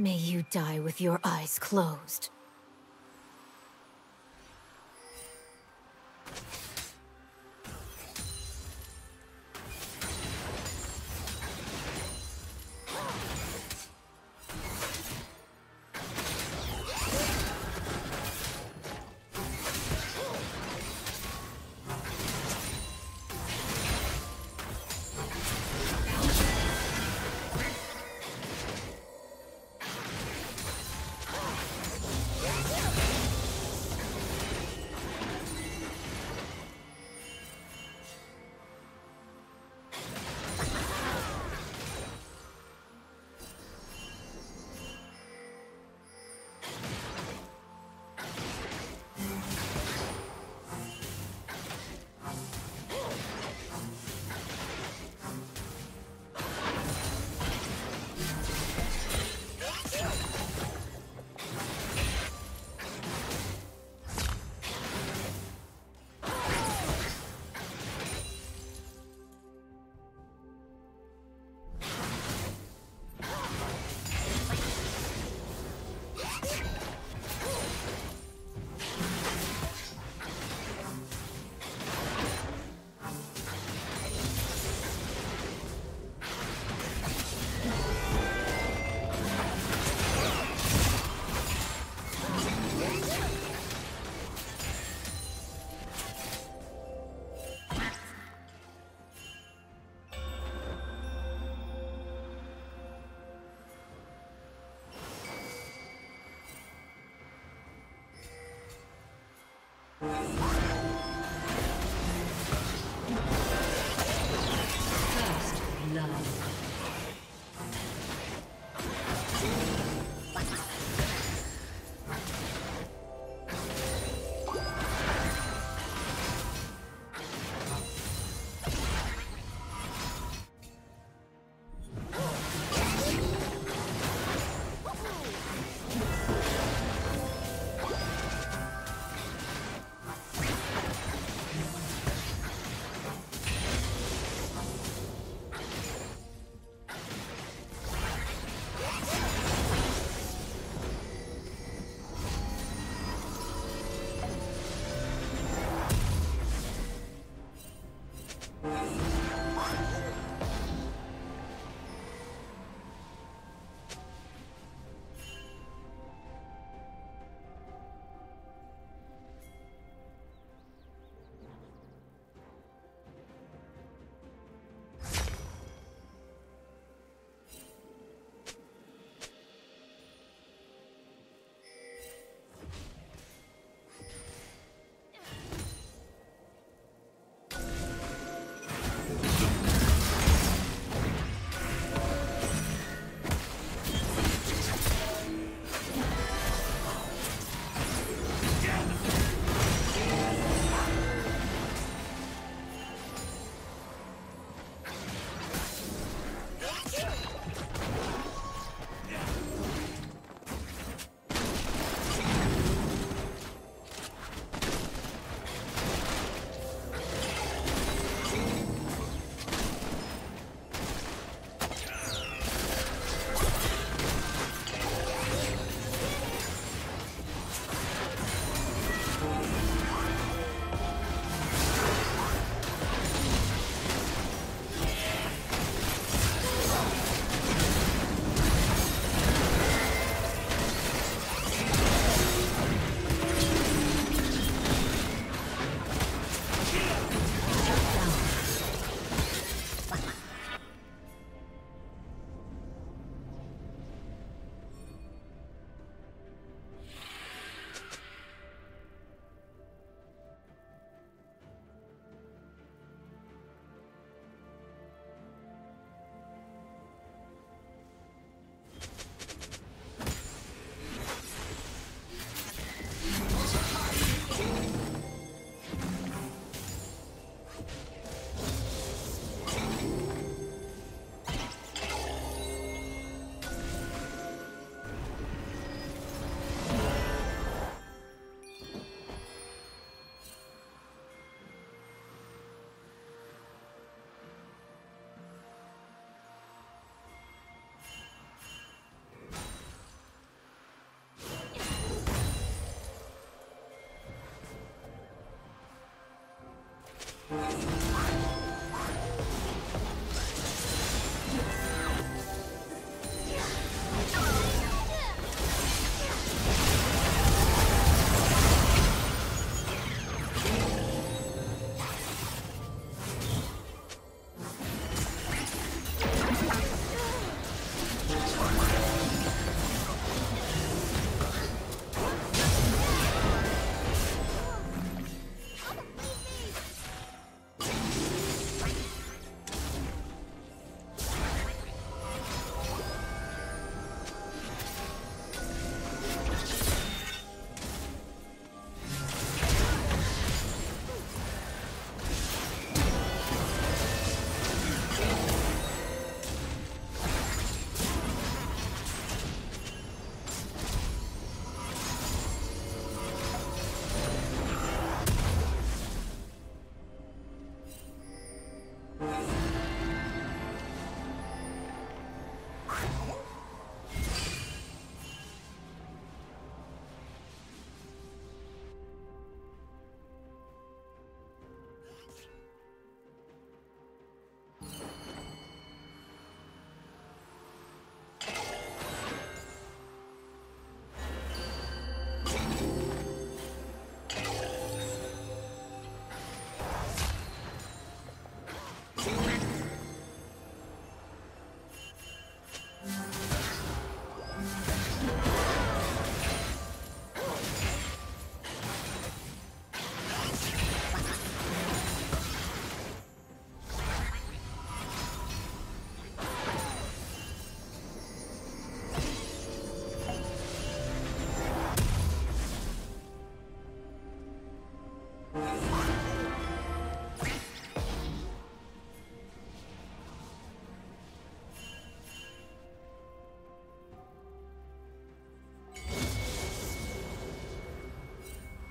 May you die with your eyes closed.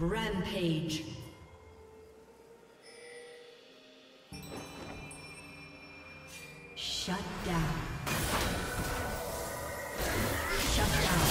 Rampage. Shut down. Shut down.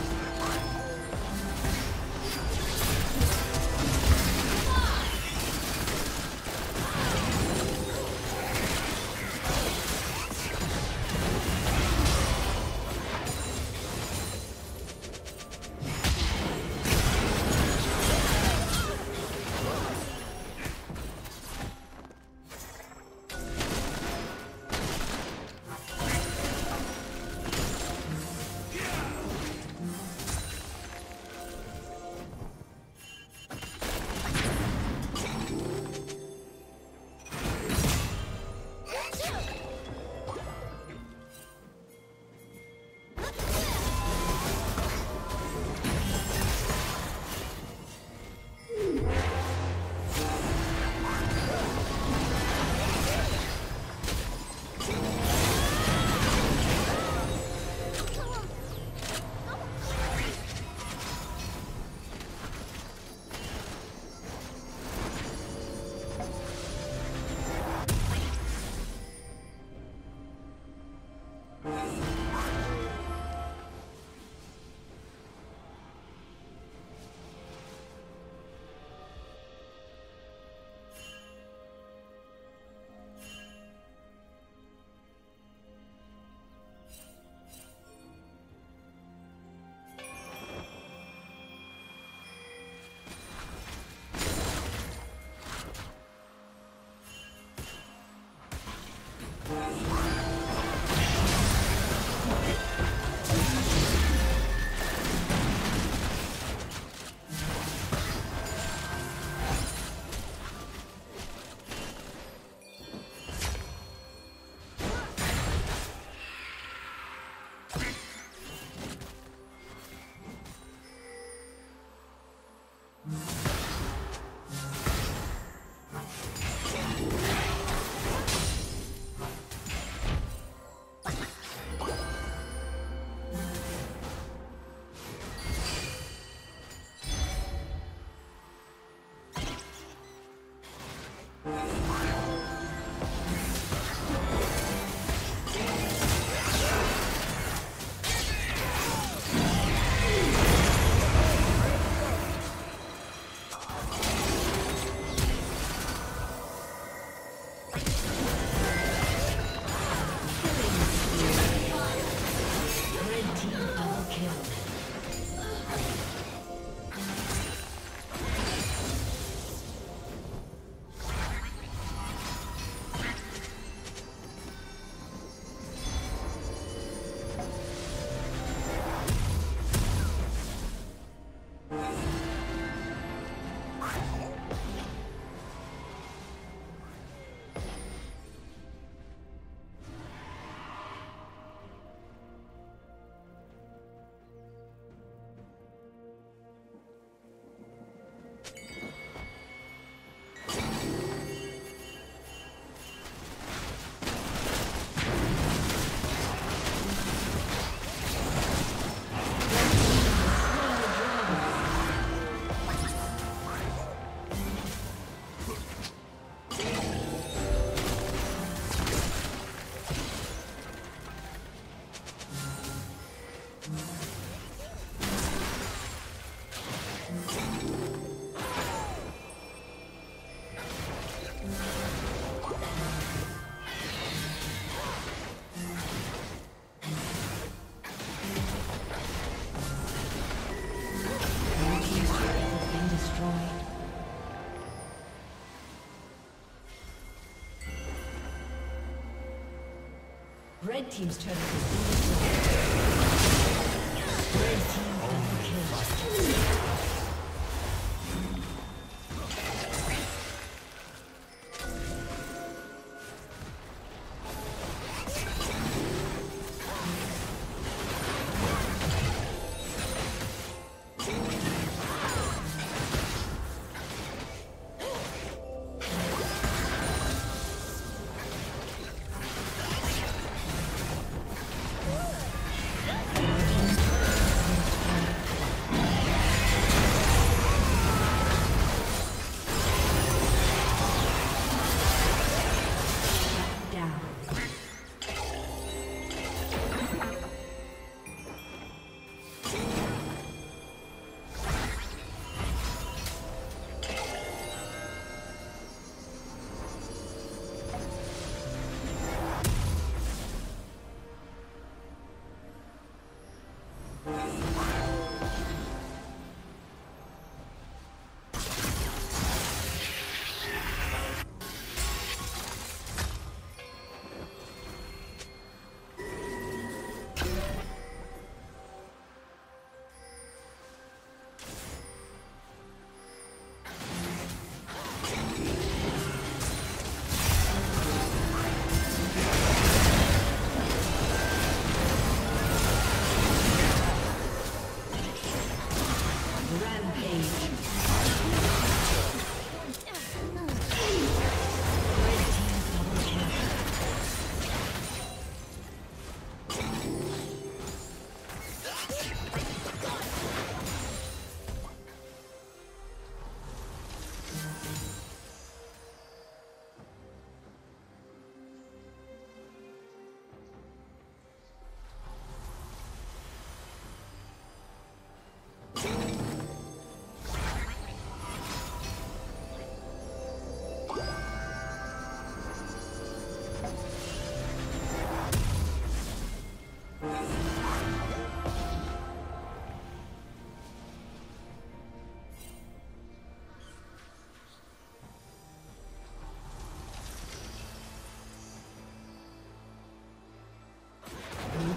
Red team's turret has been destroyed. Red team double kill.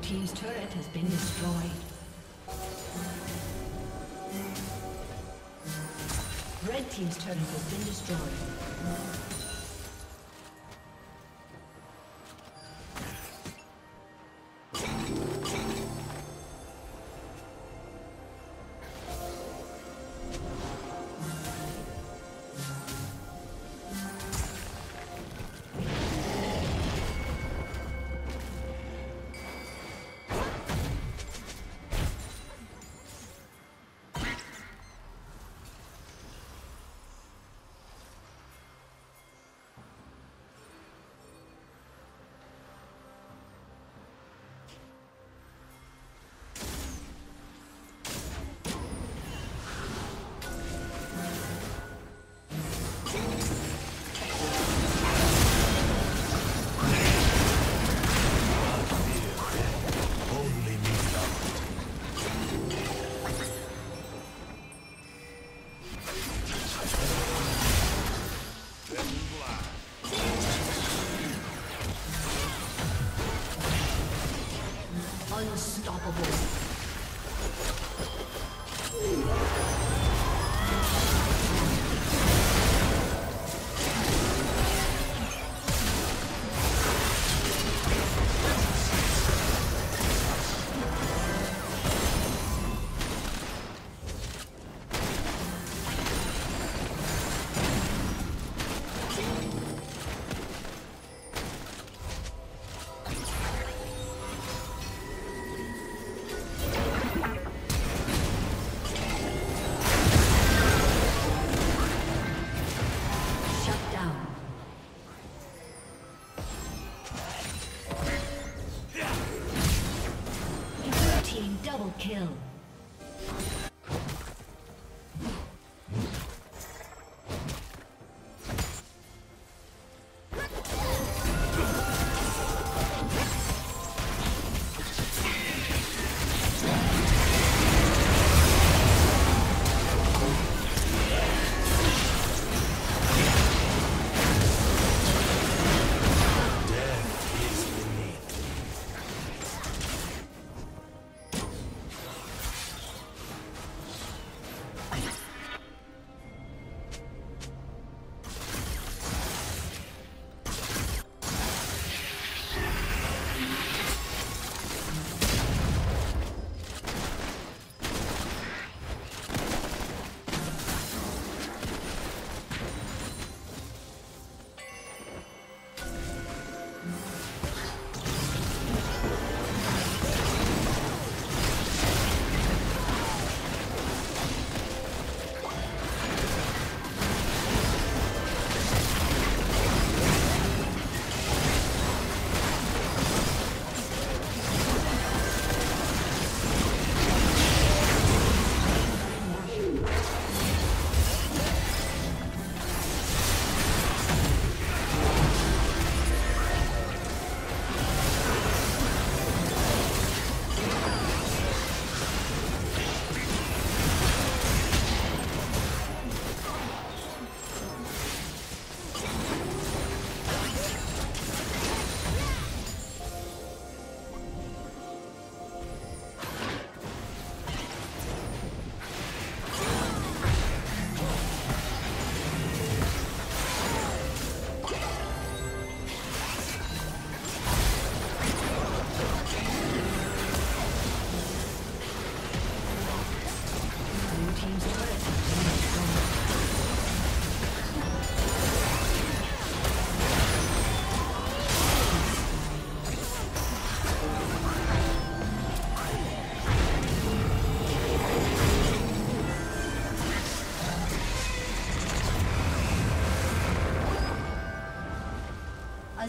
Team's turret has been destroyed. Red team's turret has been destroyed. Double kill. A